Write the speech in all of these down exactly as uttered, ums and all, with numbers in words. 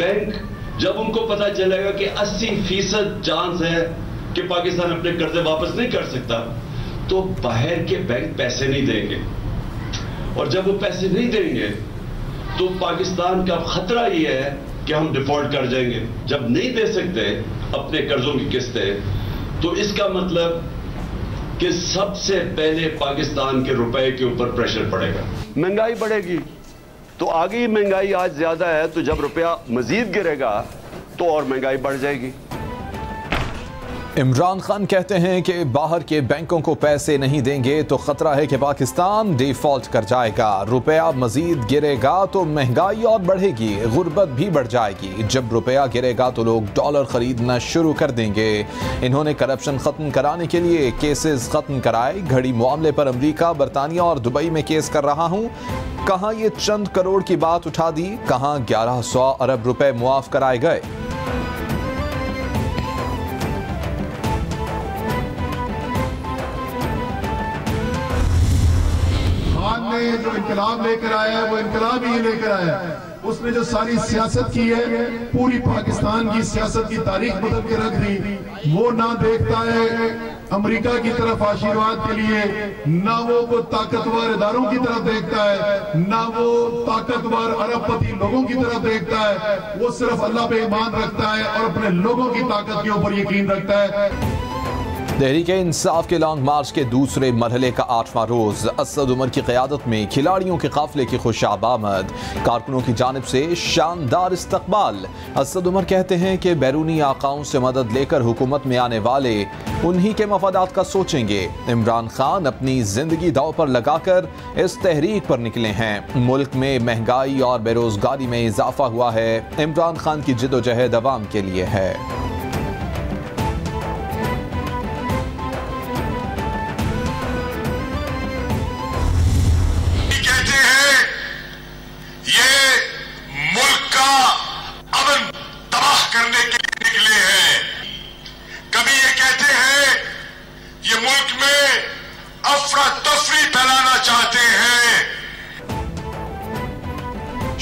Bank जब उनको पता चलेगा कि अस्सी फीसद चांस है कि पाकिस्तान अपने कर्जे वापस नहीं कर सकता, तो बाहर के बैंक पैसे नहीं देंगे। और जब वो पैसे नहीं देंगे तो पाकिस्तान का खतरा ये है कि हम डिफॉल्ट कर जाएंगे। जब नहीं दे सकते अपने कर्जों की किस्तें, तो इसका मतलब कि सबसे पहले पाकिस्तान के रुपए के ऊपर प्रेशर पड़ेगा, महंगाई बढ़ेगी। तो आगे ही महंगाई आज ज्यादा है, तो जब रुपया मजीद गिरेगा तो और महंगाई बढ़ जाएगी। इमरान खान कहते हैं कि बाहर के बैंकों को पैसे नहीं देंगे तो खतरा है कि पाकिस्तान डिफॉल्ट कर जाएगा, रुपया मजीद गिरेगा तो महंगाई और बढ़ेगी, गुर्बत भी बढ़ जाएगी। जब रुपया गिरेगा तो लोग डॉलर खरीदना शुरू कर देंगे। इन्होंने करप्शन खत्म कराने के लिए केसेस खत्म कराए। घड़ी मामले पर अमरीका, बरतानिया और दुबई में केस कर रहा हूँ। कहाँ ये चंद करोड़ की बात उठा दी, कहाँ ग्यारह सौ अरब रुपए मुआफ कराए गए। जो इंकलाब लेकर आया है वो इंकलाब ही लेकर आया है। उसने जो सारी सियासत की है, पूरी पाकिस्तान की सियासत की तारीख बदल के रख दी। वो ना देखता है अमेरिका की तरफ आशीर्वाद के लिए, ना वो वो ताकतवर इदारों की तरफ देखता है, ना वो ताकतवर अरबपति लोगों की तरफ देखता है। वो सिर्फ अल्लाह पे ईमान रखता है और अपने लोगों की ताकत के ऊपर यकीन रखता है। तहरीक इंसाफ के लॉन्ग मार्च के दूसरे मरहले का आठवां रोज असद उमर की क़यादत में खिलाड़ियों के काफिले की खुश आमद, कारकुनों की जानिब से शानदार इस्तकबाल। असद उमर कहते हैं कि बैरूनी आकाओं से मदद लेकर हुकूमत में आने वाले उन्हीं के मफादात का सोचेंगे। इमरान खान अपनी जिंदगी दाव पर लगाकर इस तहरीक पर निकले हैं। मुल्क में महंगाई और बेरोजगारी में इजाफा हुआ है। इमरान खान की जिदोजहद आवाम के लिए है।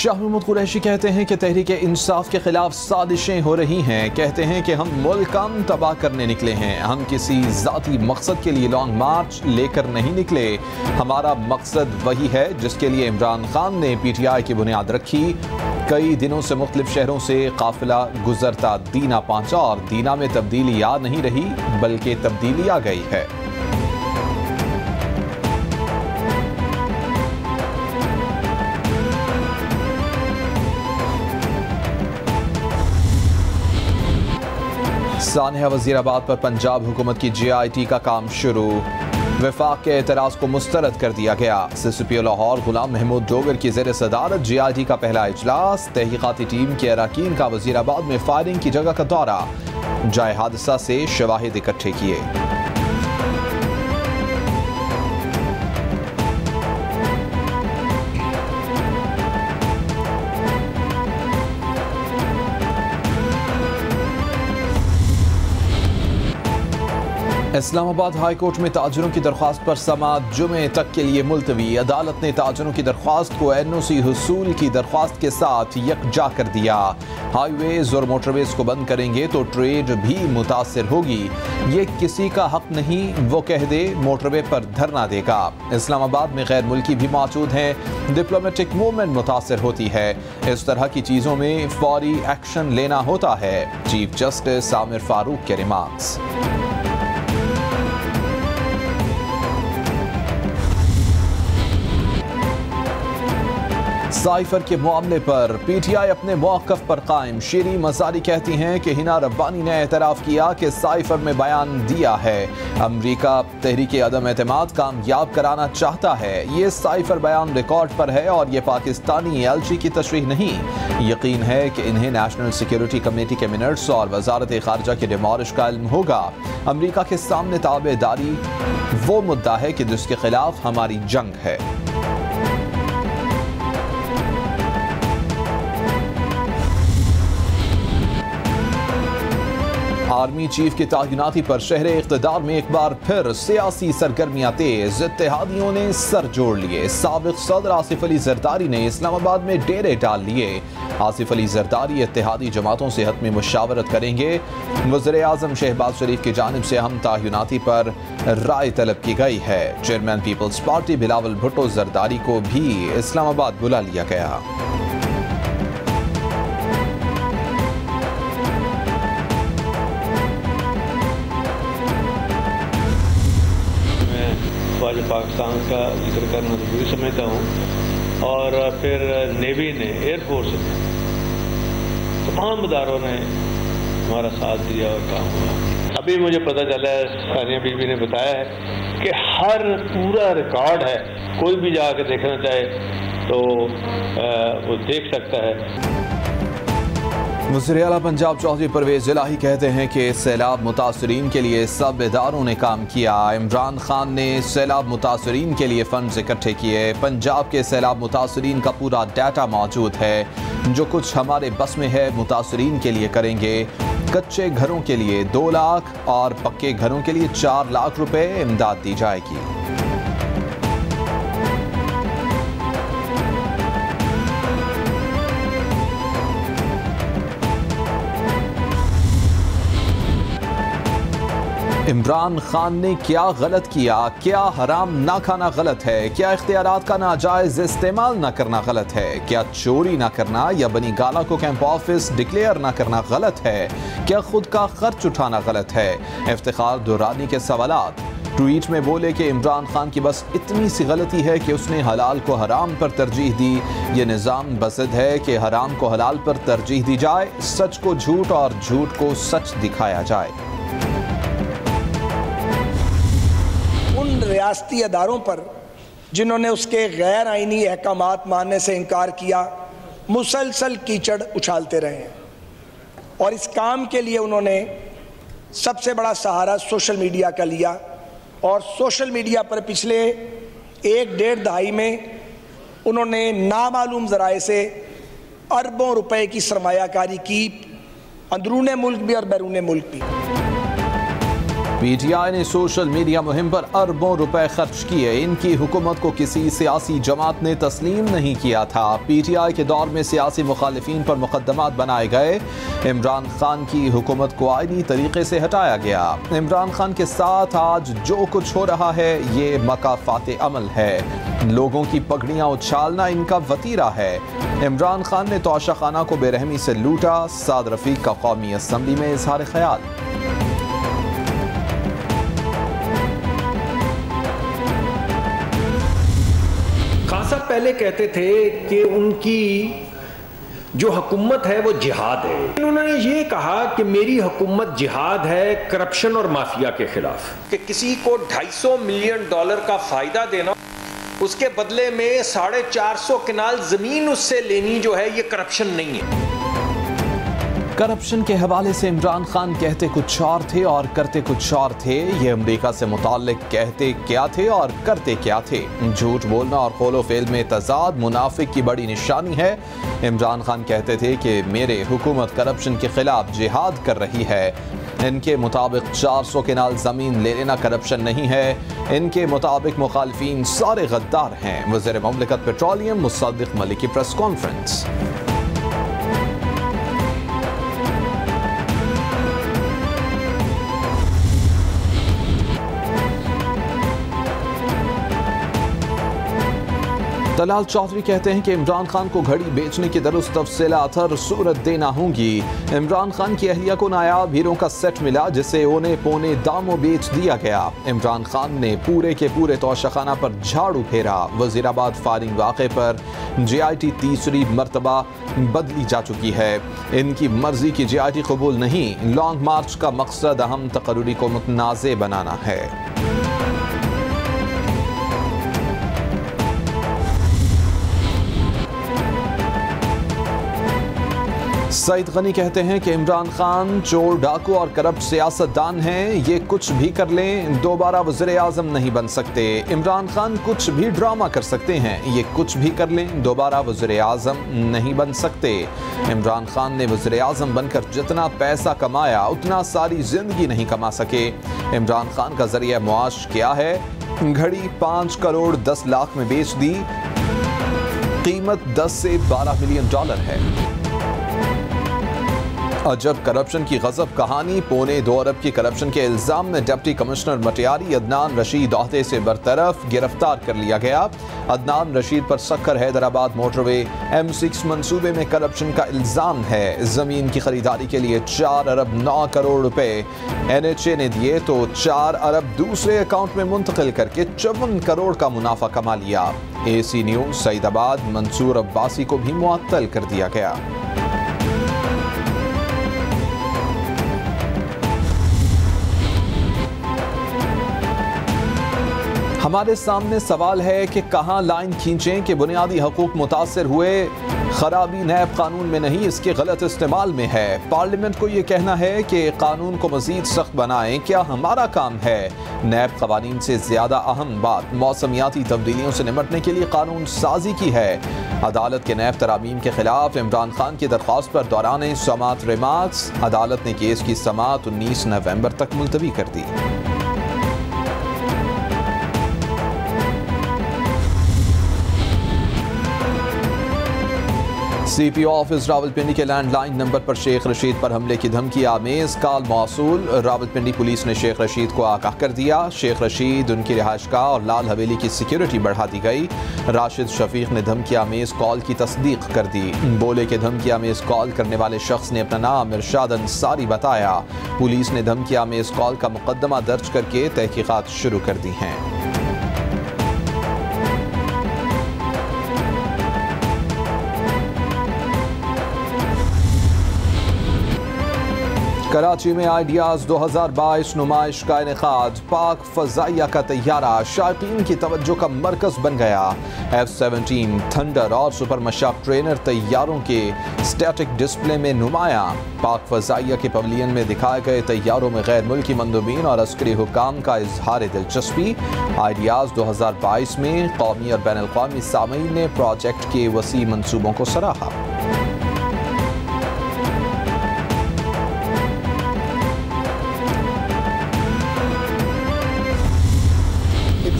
शाह महमूद कुरैशी कहते हैं कि तहरीक इंसाफ के खिलाफ साजिशें हो रही हैं। कहते हैं कि हम मुल्क हम तबाह करने निकले हैं, हम किसी ज़ाती मकसद के लिए लॉन्ग मार्च लेकर नहीं निकले। हमारा मकसद वही है जिसके लिए इमरान खान ने पीटीआई की बुनियाद रखी। कई दिनों से मुख्तलिफ शहरों से काफिला गुजरता दीना पहुंचा और दीना में तब्दीली आ नहीं रही बल्कि तब्दीली आ गई है। सानहा वजीराबाद पर पंजाब हुकूमत की जे आई टी का काम शुरू, वफाक के एतराज़ को मुस्तरद कर दिया गया। C C P Lahore Ghulam Mahmood Dogar की ज़ेर सदारत जे आई टी का पहला इजलास, तहकीकाती टीम के अरकान का वजीराबाद में फायरिंग की जगह का दौरा, जाए हादसा से शवाहिद इकट्ठे किए। इस्लामाबाद हाई कोर्ट में ताजरों की दरख्वास्त पर समाअत जुमे तक के लिए मुलतवी। अदालत ने ताजरों की दरख्वास्त को एन ओ सी हसूल की दरख्वास्त के साथ यकजा कर दिया। हाईवेज और मोटरवेज को बंद करेंगे तो ट्रेड भी मुतासर होगी। ये किसी का हक नहीं, वो कह दे मोटरवे पर धरना देगा। इस्लामाबाद में गैर मुल्की भी मौजूद हैं, डिप्लोमेटिक मूवमेंट मुतासर होती है। इस तरह की चीज़ों में फौरी एक्शन लेना होता है। चीफ जस्टिस आमिर फारूक के रिमार्क्स। साइफर के मामले पर पीटीआई अपने मौक़िफ़ पर कायम। शेरी मंजारी कहती हैं कि हिना रब्बानी ने एतराफ़ किया कि साइफर में बयान दिया है। अमरीका तहरीक अदम एतमाद कामयाब कराना चाहता है। ये साइफर बयान रिकॉर्ड पर है और ये पाकिस्तानी एलची की तशरीह नहीं। यकीन है कि इन्हें नेशनल सिक्योरिटी कमेटी के मिनट्स और वजारत खारजा के डिमॉलिश का इल्म होगा। अमरीका के सामने ताबेदारी वो मुद्दा है कि जिसके खिलाफ हमारी जंग है। आर्मी चीफ की तैनाती पर शहरे इख्तिदार में एक बार फिर सियासी सरगर्मियां तेज, इत्तेहादियों ने सर जोड़ लिए। साबिक सदर आसिफ अली जरदारी ने इस्लामाबाद में डेरे डाल लिए। आसिफ अली जरदारी इत्तेहादी जमातों से हतमी मुशावरत करेंगे। वज़ीर आज़म शहबाज शरीफ की जानिब से अहम तैनाती पर राय तलब की गई है। Chairman peoples party Bilawal Bhutto Zardari को भी इस्लामाबाद बुला लिया गया। पाकिस्तान का जिक्र करना जरूरी समझता हूँ। और फिर नेवी ने, एयरफोर्स ने, तमाम अदारों ने हमारा साथ दिया और काम हुआ। अभी मुझे पता चला है, सानिया बीबी ने बताया है कि हर पूरा रिकॉर्ड है, कोई भी जाके देखना चाहे तो आ, वो देख सकता है। वज़ीर आला पंजाब चौधरी परवेज इलाही कहते हैं कि सैलाब मुतासरीन के लिए सब इदारों ने काम किया। इमरान खान ने सैलाब मुतासरीन के लिए फंड्स इकट्ठे किए। पंजाब के सैलाब मुतासरीन का पूरा डाटा मौजूद है। जो कुछ हमारे बस में है मुतासरीन के लिए करेंगे। कच्चे घरों के लिए दो लाख और पक्के घरों के लिए चार लाख रुपए इमदाद दी जाएगी। इमरान खान ने क्या गलत किया? क्या हराम ना खाना गलत है? क्या इख्तियारात का नाजायज़ इस्तेमाल ना करना गलत है? क्या चोरी ना करना या बनी गाला को कैंप ऑफिस डिक्लेयर ना करना गलत है? क्या खुद का खर्च उठाना गलत है? इफ्तिखार दुर्रानी के सवालात। ट्वीट में बोले कि इमरान खान की बस इतनी सी गलती है कि उसने हलाल को हराम पर तरजीह दी। ये निज़ाम बसद है कि हराम को हलाल पर तरजीह दी जाए, सच को झूठ और झूठ को सच दिखाया जाए। रियासती अदारों पर जिन्होंने उसके गैर आइनी अहकामात मानने से इनकार किया, मुसलसल कीचड़ उछालते रहे हैं। और इस काम के लिए उन्होंने सबसे बड़ा सहारा सोशल मीडिया का लिया। और सोशल मीडिया पर पिछले एक डेढ़ दहाई में उन्होंने नामालूम ज़राए से अरबों रुपए की सरमायाकारी की, अंदरूने मुल्क भी और बैरूने मुल्क भी। पीटीआई ने सोशल मीडिया मुहिम पर अरबों रुपए खर्च किए। इनकी हुकूमत को किसी सियासी जमात ने तस्लीम नहीं किया था। पीटीआई के दौर में सियासी मुखालिफिन पर मुकदमात बनाए गए। इमरान खान की हुकूमत को आईनी तरीके से हटाया गया। इमरान खान के साथ आज जो कुछ हो रहा है ये मकाफाते अमल है। लोगों की पगड़ियाँ उछालना इनका वतीरा है। इमरान खान ने तोशाखाना को बेरहमी से लूटा। साद रफीक का कौमी असम्बली में इजहार ख्याल। पहले कहते थे कि उनकी जो हकूमत है वो जिहाद है। उन्होंने ये कहा कि मेरी हकूमत जिहाद है करप्शन और माफिया के खिलाफ। कि किसी को ढाई सौ मिलियन डॉलर का फायदा देना, उसके बदले में साढ़े चार सौ कनाल जमीन उससे लेनी जो है ये करप्शन नहीं है। करप्शन के हवाले से इमरान खान कहते कुछ और थे और करते कुछ और थे। ये अमेरिका से मुताल्लिक कहते क्या थे और करते क्या थे। झूठ बोलना और कौलो फेल में तजाद मुनाफिक की बड़ी निशानी है। इमरान खान कहते थे कि मेरे हुकूमत करप्शन के खिलाफ जिहाद कर रही है। इनके मुताबिक चार सौ कनाल ज़मीन ले लेना करप्शन नहीं है। इनके मुताबिक मुखालफीन सारे गद्दार हैं। वज़ीर ममलिकत पेट्रोलियम मुसद्दिक़ मलिक की प्रेस कॉन्फ्रेंस। तलाल चौधरी कहते हैं कि इमरान खान को घड़ी बेचने की दुरुस्त तफसीला अथर सूरत देना होगी। इमरान खान की अहलिया को नायाब हीरों का सेट मिला जिसे ओने पोने दामों बेच दिया गया। इमरान खान ने पूरे के पूरे तोशाखाना पर झाड़ू फेरा। वज़ीराबाद फायरिंग वाक़े पर जे आई टी तीसरी मरतबा बदली जा चुकी है। इनकी मर्जी की जे आई टी कबूल नहीं। लॉन्ग मार्च का मकसद अहम तकर्री को मुतनाज़ बनाना है। सईद गनी कहते हैं कि इमरान खान चोर डाकू और करप्ट सियासतदान हैं, ये कुछ भी कर लें दोबारा वज़ीरे आज़म नहीं बन सकते। इमरान खान कुछ भी ड्रामा कर सकते हैं, ये कुछ भी कर लें दोबारा वज़ीरे आज़म नहीं बन सकते। इमरान खान ने वज़ीरे आज़म बनकर जितना पैसा कमाया उतना सारी ज़िंदगी नहीं कमा सके। इमरान खान का ज़रिया मुआश क्या है? घड़ी पाँच करोड़ दस लाख में बेच दी, कीमत दस से बारह मिलियन डॉलर है। अजब करप्शन की गजब कहानी, पौने दो अरब की करप्शन के इल्जाम में डिप्टी कमिश्नर मटियारी अदनान रशीद ओहदे से बरतरफ, गिरफ्तार कर लिया गया। अदनान रशीद पर Sukkur Hyderabad motorway M six मनसूबे में करप्शन का इल्जाम है। जमीन की खरीदारी के लिए चार अरब नौ करोड़ रुपए एन एच ए ने दिए तो चार अरब दूसरे अकाउंट में मुंतकिल करके चौवन करोड़ का मुनाफा कमा लिया। A C new Saeedabad Mansoor Abbasi को भी मुअत्तल कर दिया गया। हमारे सामने सवाल है कि कहाँ लाइन खींचें कि बुनियादी हकूक मुतासर हुए, खराबी नैब कानून में नहीं इसके गलत इस्तेमाल में है। पार्लियामेंट को ये कहना है कि कानून को मज़ीद सख्त बनाएं क्या हमारा काम है? नैब कवानीन से ज़्यादा अहम बात मौसमियाती तब्दीलियों से निपटने के लिए कानून साजी की है। अदालत के नैब तरामीम के खिलाफ इमरान खान की दरख्वास्त पर दौरान समात रिमार्क्स, अदालत ने केस की समात उन्नीस नवंबर तक मुलतवी कर दी। सीपीओ ऑफिस रावलपिंडी के लैंडलाइन नंबर पर शेख रशीद पर हमले की धमकी आमेज कॉल मौसूल। रावलपिंडी पुलिस ने शेख रशीद को आगाह कर दिया। शेख रशीद, उनकी रिहाइशगाह और लाल हवेली की सिक्योरिटी बढ़ा दी गई। राशिद शफीक ने धमकी आमेज कॉल की तस्दीक कर दी। बोले कि धमकी आमेज कॉल करने वाले शख्स ने अपना नाम इरशाद अंसारी बताया। पुलिस ने धमकी आमेज कॉल का मुकदमा दर्ज करके तहकीकात शुरू कर दी हैं। कराची में आइडियास दो हज़ार बाईस नुमाइश का इनेकाद, पाक फजाइया का तैयारा शायकीन की तवज्जो का मरकज बन गया। एफ सेवनटीन थंडर और सुपर मशाक ट्रेनर तैयारों के स्टैटिक डिस्प्ले में नुमाया। पाक फजाइया के पवेलियन में दिखाए गए तैयारों में गैर मुल्की मंदूबीन और अस्करी हुकाम का इजहार दिलचस्पी। आइडियास दो हज़ार बाईस में कौमी और बैन अल-कौमी सामीन ने प्रोजेक्ट के वसी मनसूबों को सराहा।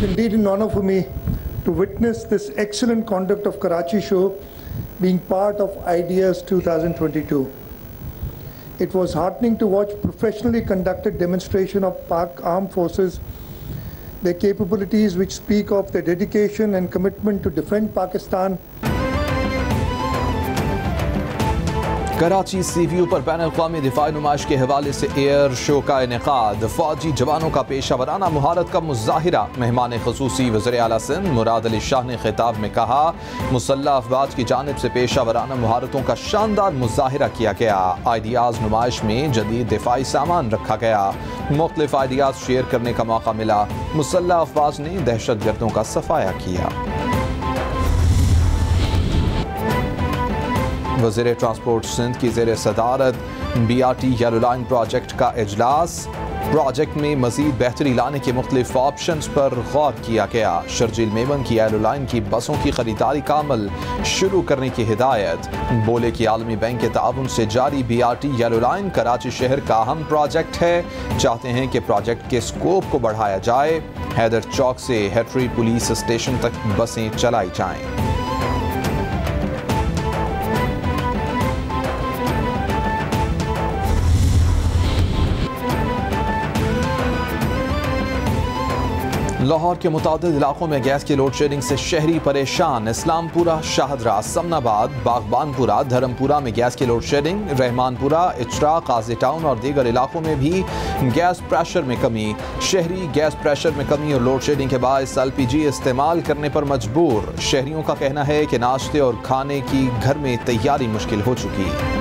It's indeed an honor for me to witness this excellent conduct of Karachi show being part of IDEAS twenty twenty-two. It was heartening to watch professionally conducted demonstration of Pak Armed Forces, their capabilities which speak of their dedication and commitment to defend Pakistan. Karachi सी वी यू पर पैन अवी दिफाई नुमाइश के हवाले से एयर शो का इनेकाद, फौजी जवानों का पेशा वराना महारत का मुजाहिरा। मेहमान खसूसी वज़ीर आला सिंध मुराद अली शाह ने खिताब में कहा, मुसल्ह अफवाज की जानब से पेशा वराना महारतों का शानदार मुजाहिरा किया गया। आइडियाज़ नुमाइश में जदीद दिफाई सामान रखा गया, मुख्तलिफ आइडियाज़ शेयर करने का मौका मिला। मुसल्ह अफवाज ने दहशत गर्दों का सफाया किया। वज़ीर ट्रांसपोर्ट सिंध की ज़ेर सदारत B R T yellow line project का इजलास, प्रोजेक्ट में मज़ीद बेहतरी लाने के मुख्तलिफ ऑप्शंस पर गौर किया गया। शर्जील मेमन की येलो लाइन की बसों की ख़रीदारी का अमल शुरू करने की हिदायत। बोले कि आलमी बैंक के ताउन से जारी B R T yellow line Karachi शहर का अहम प्रोजेक्ट है, चाहते हैं कि प्रोजेक्ट के स्कोप को बढ़ाया जाए। हैदर चौक से हैटरी पुलिस स्टेशन तक बसें चलाई जाएँ। लाहौर के मुतादिद इलाकों में गैस की लोड शेडिंग से शहरी परेशान। इस्लामपुरा, शाहदरा, समनाबाद, बागबानपुरा, धर्मपुरा में गैस की load shedding, Rehmanpura, Ichhra, Qazi town और दीगर इलाकों में भी गैस प्रेशर में कमी। शहरी गैस प्रेशर में कमी और लोड शेडिंग के बायस एल पी जी इस्तेमाल करने पर मजबूर। शहरियों का कहना है कि नाश्ते और खाने की घर में तैयारी मुश्किल हो चुकी।